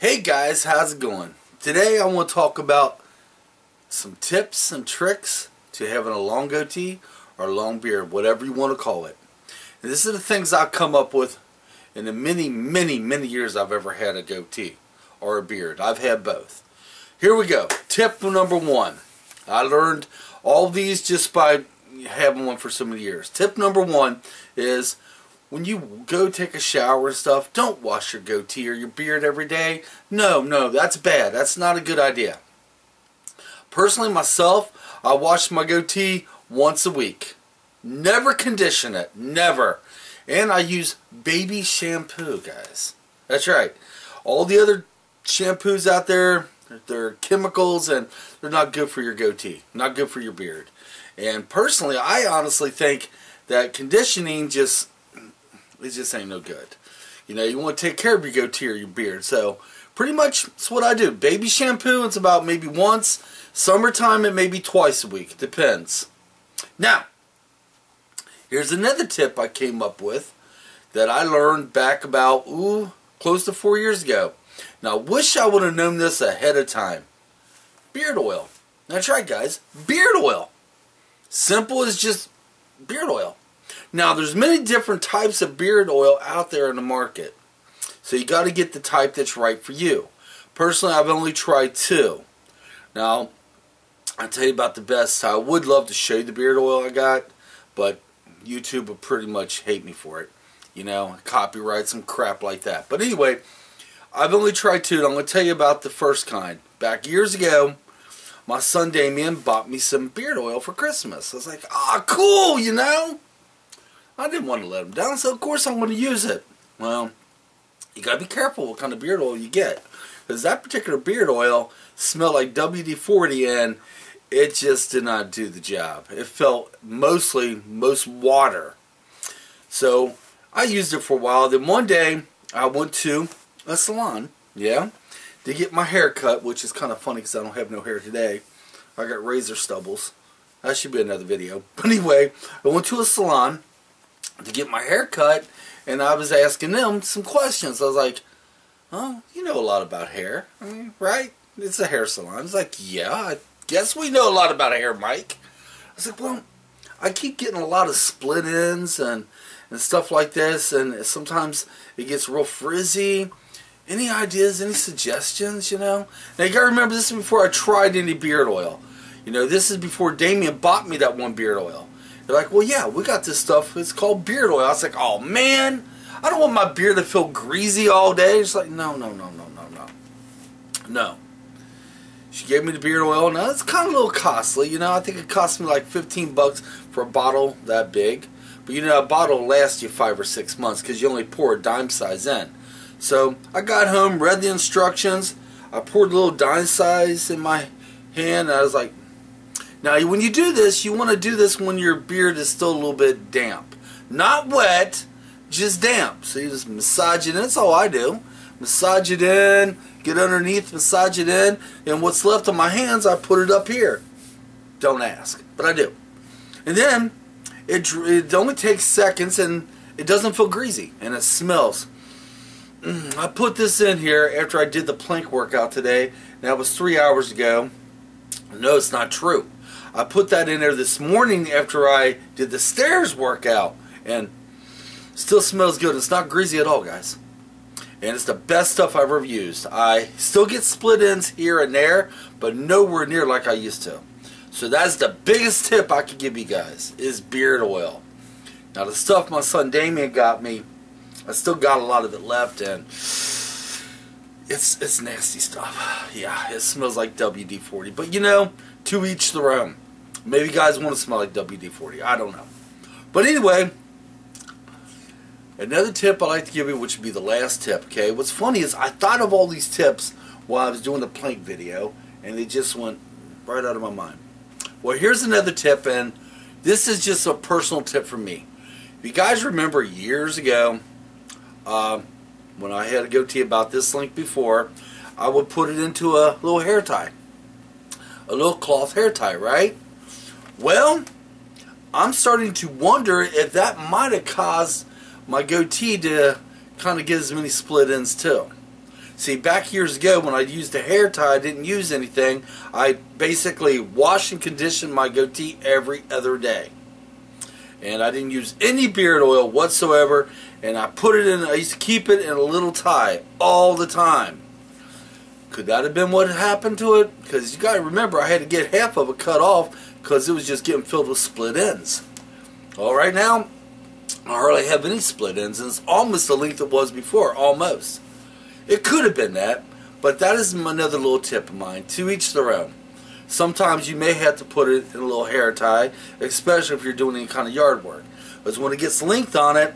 Hey guys, how's it going? Today I want to talk about some tips and tricks to having a long goatee or long beard, whatever you want to call it. And this is the things I've come up with in the many years I've ever had a goatee or a beard. I've had both. Here we go. Tip number one. I learned all these just by having one for so many years. Tip number one is, when you go take a shower and stuff, don't wash your goatee or your beard every day. No, that's bad. That's not a good idea. Personally, myself, I wash my goatee once a week. Never condition it. Never. And I use baby shampoo, guys. That's right. All the other shampoos out there, they're chemicals and they're not good for your goatee. Not good for your beard. And personally, I honestly think that conditioning just ain't no good. You know, you want to take care of your goatee or your beard. So, pretty much, it's what I do. Baby shampoo, it's about maybe once. Summertime, it may be twice a week. Depends. Now, here's another tip I came up with that I learned back about, close to 4 years ago. Now, I wish I would have known this ahead of time. Beard oil. That's right, guys. Beard oil. Simple as just beard oil. Now, there's many different types of beard oil out there in the market. So you got to get the type that's right for you. Personally, I've only tried two. Now, I'll tell you about the best. I would love to show you the beard oil I got, but YouTube would pretty much hate me for it. You know, copyright, some crap like that. But anyway, I've only tried two, and I'm going to tell you about the first kind. Back years ago, my son Damien bought me some beard oil for Christmas. I was like, cool, you know? I didn't want to let him down, so of course I'm going to use it. Well, you got to be careful what kind of beard oil you get, because that particular beard oil smelled like WD-40, and it just did not do the job. It felt most water. So I used it for a while. Then one day I went to a salon, to get my hair cut, which is kind of funny because I don't have no hair today. I got razor stubbles. That should be another video. But anyway, I went to a salon to get my hair cut, and I was asking them some questions. I was like, oh, you know a lot about hair, I mean, right? It's a hair salon. It's like, yeah, I guess we know a lot about hair, Mike. I was like, well, I keep getting a lot of split ends and stuff like this, and sometimes it gets real frizzy. Any ideas, any suggestions, you know? Now, you gotta remember, this is before I tried any beard oil. You know, this is before Damien bought me that one beard oil. They're like, well, yeah, we got this stuff. It's called beard oil. I was like, oh, man, I don't want my beard to feel greasy all day. It's like, no. She gave me the beard oil. Now, it's kind of a little costly. You know, I think it cost me like 15 bucks for a bottle that big. But, you know, a bottle lasts you 5 or 6 months because you only pour a dime size in. So I got home, read the instructions. I poured a little dime size in my hand, and I was like, now, when you do this, you want to do this when your beard is still a little bit damp. Not wet, just damp. So you just massage it in. That's all I do. Massage it in, get underneath, massage it in. And what's left on my hands, I put it up here. Don't ask, but I do. And then, it only takes seconds, and it doesn't feel greasy, and it smells. I put this in here after I did the plank workout today. That was 3 hours ago. No, it's not true. I put that in there this morning after I did the stairs workout, and still smells good. It's not greasy at all, guys, and it's the best stuff I've ever used. I still get split ends here and there, but nowhere near like I used to. So that's the biggest tip I could give you guys, is beard oil. Now, the stuff my son Damien got me, I still got a lot of it left, and it's nasty stuff. Yeah, it smells like WD-40, but you know, to each their own. Maybe you guys want to smell like WD-40. I don't know. But anyway, another tip I like to give you, which would be the last tip, okay? What's funny is I thought of all these tips while I was doing the plank video, and they just went right out of my mind. Well, here's another tip, and this is just a personal tip for me. If you guys remember years ago, when I had a goatee about this length before, I would put it into a little hair tie. A little cloth hair tie, right? Well, I'm starting to wonder if that might have caused my goatee to kind of get as many split ends too. See, back years ago when I used a hair tie, I didn't use anything. I basically washed and conditioned my goatee every other day. And I didn't use any beard oil whatsoever. And I put it in, I used to keep it in a little tie all the time. Could that have been what happened to it? Because you got to remember, I had to get half of it cut off because it was just getting filled with split ends. All right, now, I hardly have any split ends, and it's almost the length it was before, almost. It could have been that, but that is another little tip of mine. To each their own. Sometimes you may have to put it in a little hair tie, especially if you're doing any kind of yard work. Because when it gets length on it,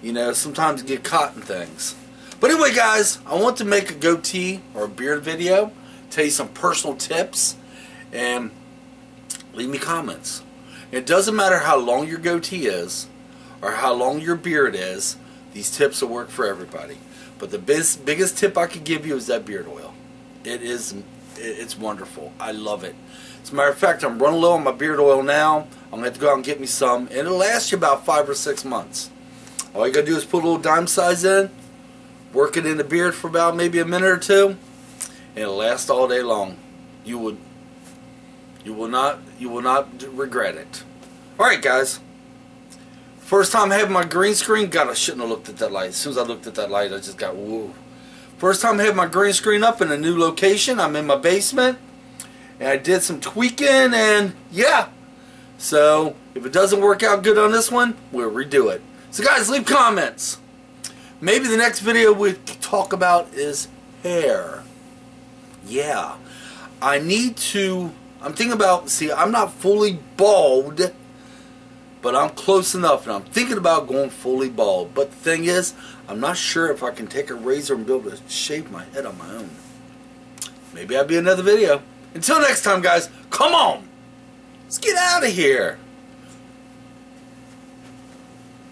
you know, sometimes you get caught in things. But anyway, guys, I want to make a goatee or a beard video, tell you some personal tips, and leave me comments. It doesn't matter how long your goatee is or how long your beard is, these tips will work for everybody. But the biggest tip I could give you is that beard oil. It's wonderful. I love it. As a matter of fact, I'm running low on my beard oil now. I'm going to have to go out and get me some, and it'll last you about 5 or 6 months. All you got to do is put a little dime size in, work it in the beard for about maybe a minute or two, and it'll last all day long. You will not regret it. All right, guys. First time having my green screen, God, I shouldn't have looked at that light. As soon as I looked at that light, I just got, whoa. First time having my green screen up in a new location. I'm in my basement, and I did some tweaking, and yeah. So, if it doesn't work out good on this one, we'll redo it. So, guys, leave comments. Maybe the next video we talk about is hair. Yeah. I need to, I'm thinking about, see, I'm not fully bald, but I'm close enough, and I'm thinking about going fully bald. But the thing is, I'm not sure if I can take a razor and be able to shave my head on my own. Maybe that'll be another video. Until next time, guys, come on. Let's get out of here.